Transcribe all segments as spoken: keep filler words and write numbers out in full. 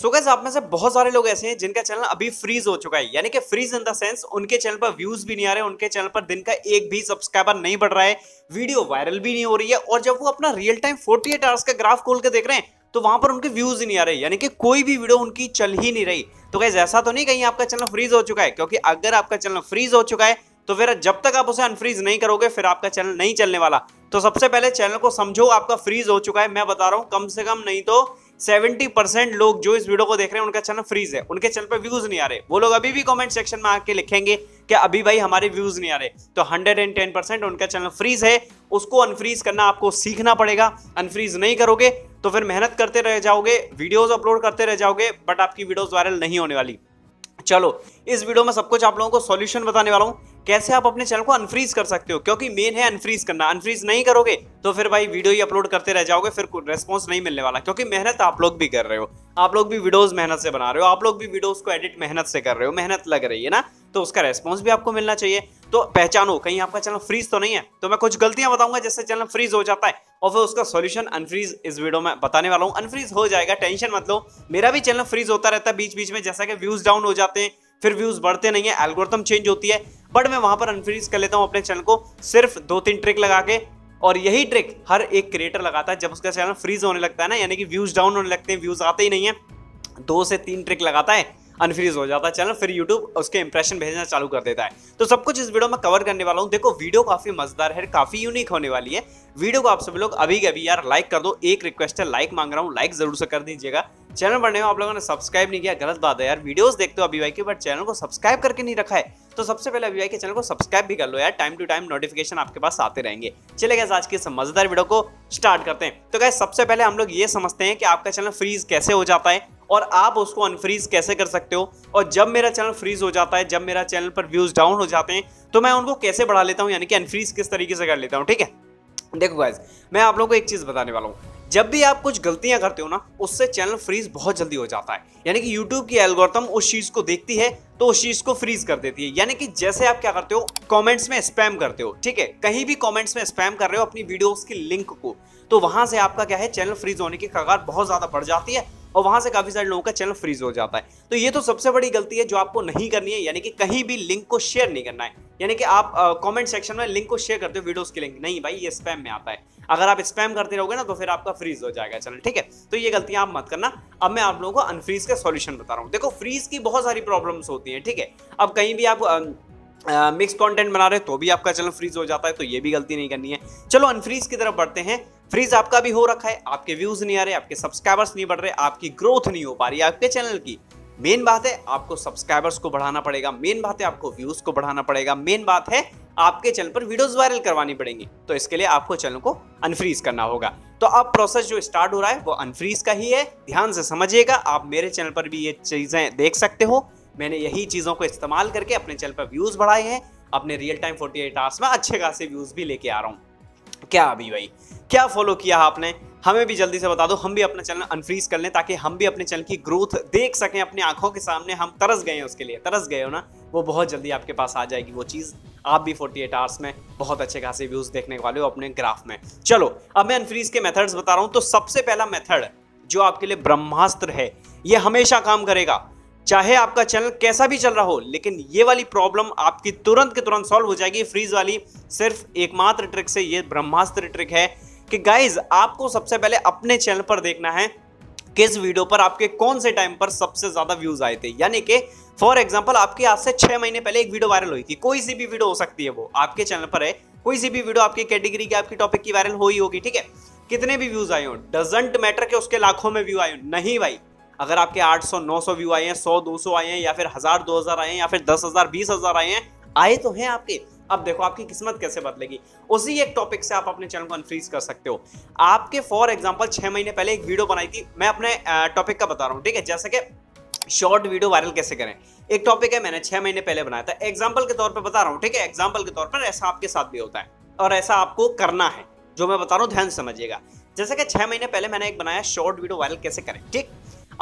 So guys आप में से बहुत सारे लोग ऐसे हैं जिनका चैनल अभी फ्रीज हो चुका है, यानी कि फ्रीज इन द सेंस उनके चैनल पर व्यूज भी नहीं आ रहे, उनके चैनल पर दिन का एक भी सब्सक्राइबर नहीं बढ़ रहा है, वीडियो वायरल भी नहीं हो रही है। और जब वो अपना रियल टाइम अड़तालीस आवर्स का ग्राफ खोल के देख रहे हैं तो वहां पर उनके व्यूज ही नहीं आ रहे, यानी कि कोई भी वीडियो उनकी चल ही नहीं रही। तो गाइस ऐसा तो नहीं कहीं आपका चैनल फ्रीज हो चुका है, क्योंकि अगर आपका चैनल फ्रीज हो चुका है तो फिर जब तक आप उसे अनफ्रीज नहीं करोगे फिर आपका चैनल नहीं चलने वाला। तो सबसे पहले चैनल को समझो आपका फ्रीज हो चुका है। मैं बता रहा हूं कम से कम नहीं तो सत्तर परसेंट लोग जो इस वीडियो को देख रहे हैं उनका चैनल फ्रीज है, उनके चैनल पर व्यूज नहीं आ रहे। वो लोग अभी भी कमेंट सेक्शन में आके लिखेंगे कि अभी भाई हमारे व्यूज नहीं आ रहे, तो एक सौ दस परसेंट उनका चैनल फ्रीज है। उसको अनफ्रीज करना आपको सीखना पड़ेगा। अनफ्रीज नहीं करोगे तो फिर मेहनत करते रह जाओगे, वीडियोज अपलोड करते रह जाओगे, बट आपकी वीडियोज वायरल नहीं होने वाली। चलो इस वीडियो में सब कुछ आप लोगों को सॉल्यूशन बताने वाला हूं, कैसे आप अपने चैनल को अनफ्रीज कर सकते हो, क्योंकि मेन है अनफ्रीज करना। अनफ्रीज नहीं करोगे तो फिर भाई वीडियो ही अपलोड करते रह जाओगे, फिर रेस्पॉन्स नहीं मिलने वाला, क्योंकि मेहनत आप लोग भी कर रहे हो, आप लोग भी वीडियोस मेहनत से बना रहे हो, आप लोग भी वीडियोस को एडिट मेहनत से कर रहे हो, मेहनत लग रही है ना, तो उसका रेस्पॉन्स भी आपको मिलना चाहिए। तो पहचानो कहीं आपका चैनल फ्रीज तो नहीं है। तो मैं कुछ गलतियां बताऊंगा जिससे चैनल फ्रीज हो जाता है और फिर उसका सॉल्यूशन अनफ्रीज इस वीडियो में बताने वाला हूं। अनफ्रीज हो जाएगा, टेंशन मत लो। मेरा भी चैनल फ्रीज होता रहता है बीच बीच में, जैसा कि व्यूज डाउन हो जाते हैं फिर व्यूज बढ़ते नहीं है, एल्गोरिथम चेंज होती है, बट मैं वहां पर अनफ्रीज कर लेता हूं अपने चैनल को सिर्फ दो तीन ट्रिक लगा के। और यही ट्रिक हर एक क्रिएटर लगाता है जब उसका चैनल फ्रीज होने लगता है ना, यानी कि व्यूज डाउन होने लगते हैं, व्यूज आते ही नहीं है, दो से तीन ट्रिक लगाता है, अनफ्रीज हो जाता है चैनल, फिर यूट्यूब उसके इंप्रेशन भेजना चालू कर देता है। तो सब कुछ इस वीडियो में कवर करने वाला हूँ। देखो वीडियो काफी मजेदार है, काफी यूनिक होने वाली है। वीडियो को आप सभी लोग अभी के अभी यार लाइक कर दो। एक रिक्वेस्ट है, लाइक मांग रहा हूँ, लाइक जरूर से कर दीजिएगा। चैनल बढ़ने में आप लोगों ने सब्सक्राइब नहीं किया, गलत बात है यार। वीडियोस देखते हो अभी भाई के, बट चैनल को सब्सक्राइब करके नहीं रखा है, तो सबसे पहले अभी भाई के चैनल को सब्सक्राइब भी कर लो यार, टाइम टू टाइम नोटिफिकेशन आपके पास आते रहेंगे। चलिए गाइस आज के इस मजेदार वीडियो को स्टार्ट करते हैं। तो गाइस सबसे पहले हम लोग ये समझते हैं कि आपका चैनल फ्रीज कैसे हो जाता है और आप उसको अनफ्रीज कैसे कर सकते हो। और जब मेरा चैनल फ्रीज हो जाता है, जब मेरा चैनल पर व्यूज डाउन हो जाते हैं, तो मैं उनको कैसे बढ़ा लेता हूँ, यानी कि अनफ्रीज किस तरीके से कर लेता हूँ। ठीक है, देखो गाइस मैं आप लोगों को एक चीज बताने वाला हूँ। जब भी आप कुछ गलतियां करते हो ना, उससे चैनल फ्रीज बहुत जल्दी हो जाता है, यानी कि यूट्यूब की एल्गोरिथम उस चीज़ को देखती है तो उस चीज़ को फ्रीज कर देती है। यानी कि जैसे आप क्या करते हो, कमेंट्स में स्पैम करते हो, ठीक है, कहीं भी कमेंट्स में स्पैम कर रहे हो अपनी वीडियोस की लिंक को, तो वहां से आपका क्या है, चैनल फ्रीज होने की कगार बहुत ज़्यादा बढ़ जाती है और वहां से काफी सारे लोगों का चैनल फ्रीज हो जाता है। तो ये तो सबसे बड़ी गलती है जो आपको नहीं करनी है, यानी कि कहीं भी लिंक को शेयर नहीं करना है। यानी कि आप कमेंट सेक्शन में लिंक को शेयर करते हो, वीडियोस की लिंक नहीं भाई, ये स्पैम में आता है। अगर आप स्पैम करते रहोगे ना तो फिर आपका फ्रीज हो जाएगा चैनल। ठीक है, तो ये गलतियां आप मत करना। अब मैं आप लोगों को अनफ्रीज का सॉल्यूशन बता रहा हूँ। देखो फ्रीज की बहुत सारी प्रॉब्लम्स होती हैं, ठीक है। अब कहीं भी आप मिक्स uh, कंटेंट बना रहे तो भी आपका चैनल फ्रीज हो जाता है, तो ये भी गलती नहीं करनी है। चलो अनफ्रीज की तरफ बढ़ते हैं। फ्रीज आपका भी हो रखा है, आपके व्यूज नहीं आ रहे, आपके सब्सक्राइबर्स नहीं बढ़ रहे, आपकी ग्रोथ नहीं हो पा रही है आपके चैनल की। मेन बात है आपको सब्सक्राइबर्स को बढ़ाना पड़ेगा, मेन बात है आपको व्यूज को बढ़ाना पड़ेगा, मेन बात है आपके चैनल पर वीडियोस वायरल करवानी पड़ेंगी। तो इसके लिए आपको चैनल को अनफ्रीज करना होगा। तो अब प्रोसेस जो स्टार्ट हो रहा है वो अनफ्रीज का ही है, ध्यान से समझिएगा। आप मेरे चैनल पर भी ये चीजें देख सकते हो, मैंने यही चीज़ों को इस्तेमाल करके अपने चैनल पर व्यूज़ बढ़ाए हैं, अपने रियल टाइम अड़तालीस आवर्स में अच्छे खासे व्यूज़ भी लेके आ रहा हूँ। क्या अभी भाई क्या फॉलो किया आपने, हमें भी जल्दी से बता दो, हम भी अपना चैनल अनफ्रीज कर लें ताकि हम भी अपने चैनल की ग्रोथ देख सकें अपनी आंखों के सामने। हम तरस गए हैं उसके लिए, तरस गए हो ना, वो बहुत जल्दी आपके पास आ जाएगी वो चीज़। आप भी अड़तालीस आवर्स में बहुत अच्छे खासे व्यूज़ देखने वाले हो अपने ग्राफ में। चलो अब मैं अनफ्रीज के मेथड्स बता रहा हूँ। तो सबसे पहला मेथड जो आपके लिए ब्रह्मास्त्र है, ये हमेशा काम करेगा, चाहे आपका चैनल कैसा भी चल रहा हो, लेकिन ये वाली प्रॉब्लम आपकी तुरंत के तुरंत सॉल्व हो जाएगी फ्रीज वाली, सिर्फ एकमात्र ट्रिक से। ये ब्रह्मास्त्र ट्रिक है कि गाइज आपको सबसे पहले अपने चैनल पर देखना है किस वीडियो पर आपके कौन से टाइम पर सबसे ज्यादा व्यूज आए थे। यानी कि फॉर एग्जाम्पल आपकी आज से छह महीने पहले एक वीडियो वायरल हुई थी, कोई सी भी वीडियो हो सकती है, वो आपके चैनल पर है, कोई सी भी वीडियो आपकी कैटेगरी की, आपकी टॉपिक की वायरल हुई होगी, ठीक है। कितने भी व्यूज आए हो, डजेंट मैटर कि उसके लाखों में व्यू आए हो, नहीं भाई। अगर आपके आठ सौ नौ सौ व्यू आए हैं, सौ दो सौ आए हैं, या फिर हजार दो हजार आए हैं, या फिर दस हजार बीस हजार आए हैं, आए तो हैं आपके। अब देखो आपकी किस्मत कैसे बदलेगी। उसी एक टॉपिक से आप अपने चैनल को अनफ्रीज कर सकते हो। आपके फॉर एग्जांपल छह महीने पहले एक वीडियो बनाई थी, मैं अपने टॉपिक का बता रहा हूँ, ठीक है, जैसे कि शॉर्ट वीडियो वायरल कैसे करें। एक टॉपिक है, मैंने छह महीने पहले बनाया था, एग्जाम्पल के तौर पर बता रहा हूँ, ठीक है, एग्जाम्पल के तौर पर। ऐसा आपके साथ भी होता है और ऐसा आपको करना है, जो मैं बता रहा हूँ ध्यान समझिएगा। जैसे कि छह महीने पहले मैंने एक बनाया, शॉर्ट वीडियो वायरल कैसे करें, ठीक।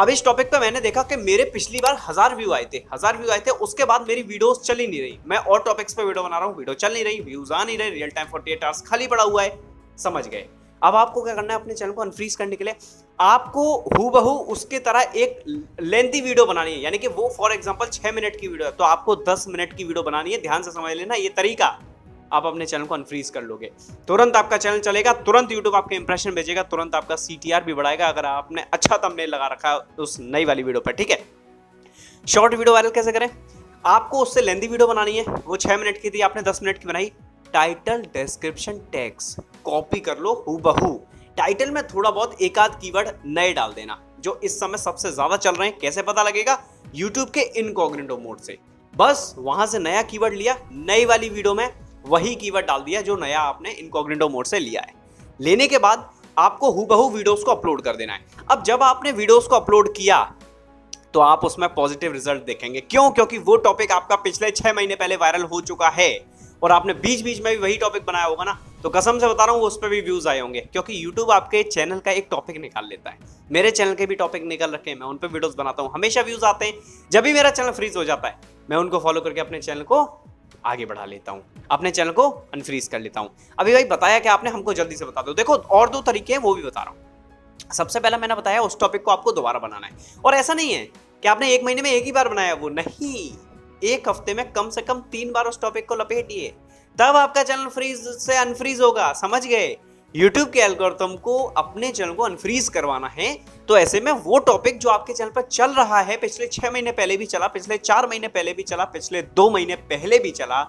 अब इस टॉपिक पे मैंने देखा कि मेरे पिछली बार हजार व्यू आए थे, हजार व्यू आए थे उसके बाद मेरी वीडियोस चल ही नहीं रही। मैं और टॉपिक्स पे वीडियो बना रहा हूँ, वीडियो चल नहीं रही, व्यूज आ नहीं रहे, रियल टाइम अड़तालीस आवर्स खाली पड़ा हुआ है, समझ गए। अब आपको क्या करना है, अपने चैनल को अनफ्रीज करने के लिए आपको हूबहू उसके तरह एक लेंथी वीडियो बनानी है, यानी कि वो फॉर एग्जांपल छह मिनट की वीडियो है तो आपको दस मिनट की वीडियो बनानी है। ध्यान से समझ लेना ये तरीका, आप अपने चैनल को अनफ्रीज कर लोगे, तुरंत आपका चैनल चलेगा, तुरंत यूट्यूब आपके इंप्रेशन भेजेगा, तुरंत आपका सीटीआर भी बढ़ाएगा अगर आपने अच्छा थंबनेल लगा रखा है उस नई वाली वीडियो पर। ठीक है, शॉर्ट वीडियो वायरल कैसे करें, आपको उससे लेंथी वीडियो बनानी है, वो छह मिनट की थी आपने दस मिनट की बनाई, टाइटल डिस्क्रिप्शन टैग्स कॉपी कर लो हूबहू, टाइटल में थोड़ा बहुत एक आध कीवर्ड नए डाल देना जो इस समय सबसे ज्यादा चल रहे हैं। कैसे पता लगेगा, YouTube के इनकॉग्निटो मोड से, बस वहां से नया कीवर्ड लिया, नई वाली वीडियो में वही कीवर्ड डाल दिया जो नया आपने इनकॉग्निटो मोड से लिया है। लेने के बाद आपको हूबहू वीडियोस को अपलोड कर देना है। अब जब आपने वीडियोस को अपलोड किया तो आप उसमें पॉजिटिव रिजल्ट देखेंगे, क्यों, क्योंकि वो टॉपिक आपका पिछले छह महीने पहले वायरल हो चुका है और आपने बीच बीच में भी वही टॉपिक बनाया होगा ना, तो कसम से बता रहा हूँ उस पर भी व्यूज आए होंगे, क्योंकि YouTube आपके चैनल का एक टॉपिक निकाल लेता है। मेरे चैनल के भी टॉपिक निकल रखे हैं, मैं उन पर वीडियोस बनाता हूँ, हमेशा व्यूज आते हैं। जब भी मेरा चैनल फ्रीज हो जाता है मैं उनको फॉलो करके अपने चैनल को आगे बढ़ा लेता हूँ, अपने चैनल को अनफ्रीज कर लेता हूँ। अभी भाई बताया कि आपने, हमको जल्दी से बता दो, देखो और दो तरीके हैं वो भी बता रहा हूँ। सबसे पहला मैंने बताया उस टॉपिक को आपको दोबारा बनाना है, और ऐसा नहीं है कि आपने एक महीने में एक ही बार बनाया, वो नहीं, एक हफ्ते में कम से कम तीन बार उस टॉपिक को लपेटिए, तब आपका चैनल फ्रीज से अनफ्रीज होगा। समझ गए, YouTube के एल्गोरिथम को अपने चैनल को अनफ्रीज करवाना है, तो ऐसे में वो टॉपिक जो आपके चैनल पर चल रहा है, पिछले छह महीने पहले भी चला, पिछले चार महीने पहले भी चला, पिछले दो महीने पहले भी चला,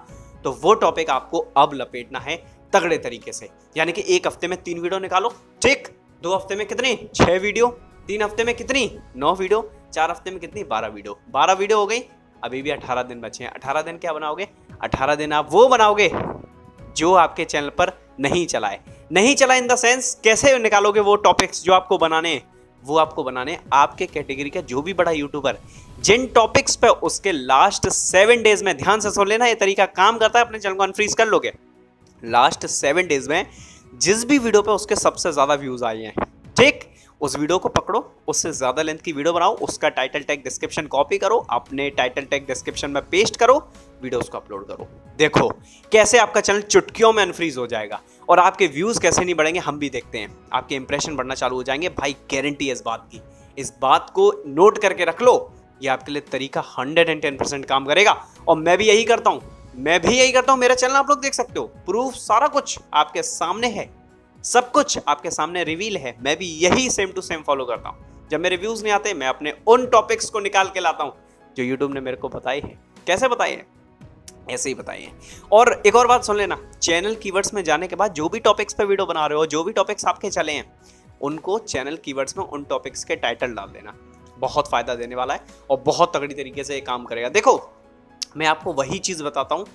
तो वो टॉपिक आपको अब लपेटना है तगड़े तरीके से। यानी कि एक हफ्ते में तीन वीडियो निकालो, ठीक, दो हफ्ते में कितनी, छह वीडियो, तीन हफ्ते में कितनी, नौ वीडियो, चार हफ्ते में कितनी, बारह वीडियो, बारह वीडियो हो गई, अभी भी अठारह दिन बचे हैं। अठारह दिन क्या बनाओगे, अठारह दिन आप वो बनाओगे जो आपके चैनल पर नहीं चलाए, नहीं चलाए इन द सेंस, कैसे निकालोगे वो टॉपिक्स जो आपको बनाने, वो आपको बनाने आपके कैटेगरी का जो भी बड़ा यूट्यूबर जिन टॉपिक्स पे उसके लास्ट सेवन डेज में, ध्यान से सुन लेना ये तरीका काम करता है, अपने चैनल को अनफ्रीज कर लोगे, लास्ट सेवन डेज में जिस भी वीडियो पर उसके सबसे ज़्यादा व्यूज़ आए हैं, ठीक, उस वीडियो को पकड़ो, उससे ज़्यादा लेंथ की वीडियो बनाओ, उसका टाइटल टैग डिस्क्रिप्शन कॉपी करो, अपने टाइटल टैग डिस्क्रिप्शन में पेस्ट करो, वीडियो उसको अपलोड करो, देखो कैसे आपका चैनल चुटकियों में अनफ्रीज हो जाएगा और आपके व्यूज़ कैसे नहीं बढ़ेंगे, हम भी देखते हैं, आपके इंप्रेशन बढ़ना चालू हो जाएंगे। भाई गारंटी है इस बात की, इस बात को नोट करके रख लो, ये आपके लिए तरीका हंड्रेड एंड टेन परसेंट काम करेगा, और मैं भी यही करता हूँ, मैं भी यही करता हूँ, मेरा चैनल आप लोग देख सकते हो, प्रूफ सारा कुछ आपके सामने है, सब कुछ आपके सामने रिवील है, मैं भी यही सेम टू सेम फॉलो करता हूँ। जब मेरे व्यूज नहीं आते मैं अपने उन टॉपिक्स को निकाल के लाता हूँ जो YouTube ने मेरे को बताई है, कैसे बताई है, ऐसे ही बताई है। और एक और बात सुन लेना, चैनल कीवर्ड्स में जाने के बाद जो भी टॉपिक्स पे वीडियो बना रहे हो, जो भी टॉपिक्स आपके चले हैं, उनको चैनल कीवर्ड्स में उन टॉपिक्स के टाइटल डाल देना, बहुत फायदा देने वाला है और बहुत तगड़ी तरीके से ये काम करेगा। देखो मैं आपको वही चीज़ बताता हूँ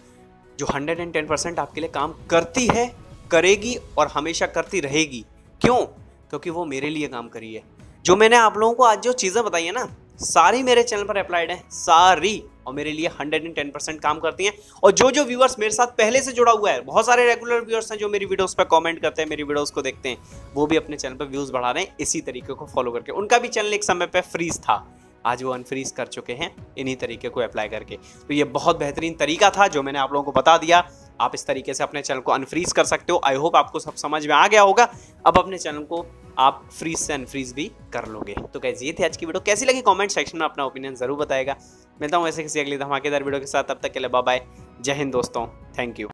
जो हंड्रेड एंड टेन परसेंट आपके लिए काम करती है, करेगी और हमेशा करती रहेगी, क्यों, क्योंकि वो मेरे लिए काम करी है। जो मैंने आप लोगों को आज जो चीज़ें बताई है ना, सारी मेरे चैनल पर अप्लाइड है, सारी, और मेरे लिए हंड्रेड एंड टेन परसेंट काम करती हैं। और जो जो व्यूअर्स मेरे साथ पहले से जुड़ा हुआ है, बहुत सारे रेगुलर व्यूअर्स हैं जो मेरी वीडियोस पर कमेंट करते हैं, मेरी वीडियोस को देखते हैं, वो भी अपने चैनल पर व्यूज़ बढ़ा रहे हैं इसी तरीके को फॉलो करके। उनका भी चैनल एक समय पर फ्रीज था, आज वो अनफ्रीज कर चुके हैं इन्हीं तरीके को अप्लाई करके। तो ये बहुत बेहतरीन तरीका था जो मैंने आप लोगों को बता दिया, आप इस तरीके से अपने चैनल को अनफ्रीज कर सकते हो। आई होप आपको सब समझ में आ गया होगा, अब अपने चैनल को आप फ्रीज से अनफ्रीज भी कर लोगे। तो गाइस ये थी आज की वीडियो, कैसी लगी कमेंट सेक्शन में अपना ओपिनियन जरूर बताएगा। मिलता हूँ ऐसे किसी अगली धमाकेदार वीडियो के साथ, तब तक के लिए बाय बाय, जय हिंद दोस्तों, थैंक यू।